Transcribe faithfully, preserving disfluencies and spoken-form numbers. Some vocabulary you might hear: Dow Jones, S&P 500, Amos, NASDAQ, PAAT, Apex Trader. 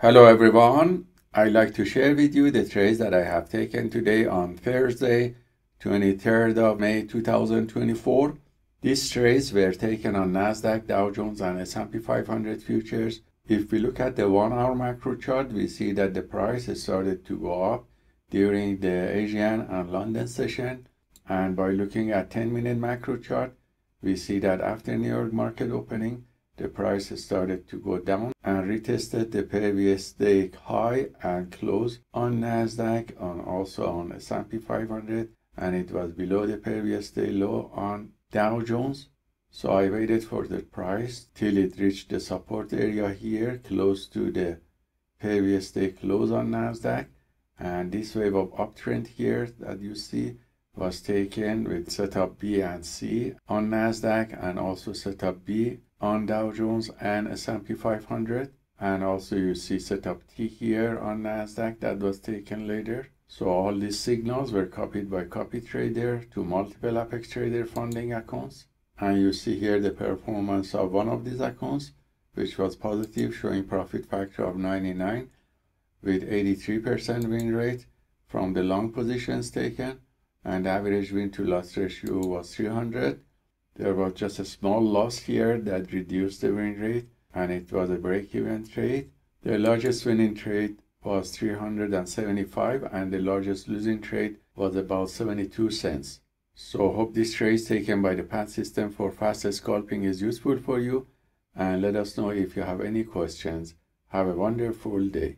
Hello everyone, I'd like to share with you the trades that I have taken today on Thursday, twenty-third of May two thousand twenty-four. These trades were taken on NASDAQ, Dow Jones and S and P five hundred futures. If we look at the one hour macro chart, we see that the price has started to go up during the Asian and London session. And by looking at ten minute macro chart, we see that after New York market opening, the price has started to go down and retested the previous day high and close on NASDAQ and also on S and P five hundred, and it was below the previous day low on Dow Jones. So I waited for the price till it reached the support area here close to the previous day close on NASDAQ, and this wave of uptrend here that you see was taken with setup B and C on NASDAQ and also setup B on Dow Jones and S and P five hundred, and also you see setup T here on NASDAQ that was taken later. So all these signals were copied by copy trader to multiple Apex Trader funding accounts, and you see here the performance of one of these accounts, which was positive, showing profit factor of ninety-nine with eighty-three percent win rate from the long positions taken, and average win to loss ratio was three hundred. There was just a small loss here that reduced the win rate, and it was a break-even trade. The largest winning trade was three hundred seventy-five, and the largest losing trade was about seventy-two cents. So hope this trade taken by the PAAT system for fast scalping is useful for you, and let us know if you have any questions. Have a wonderful day.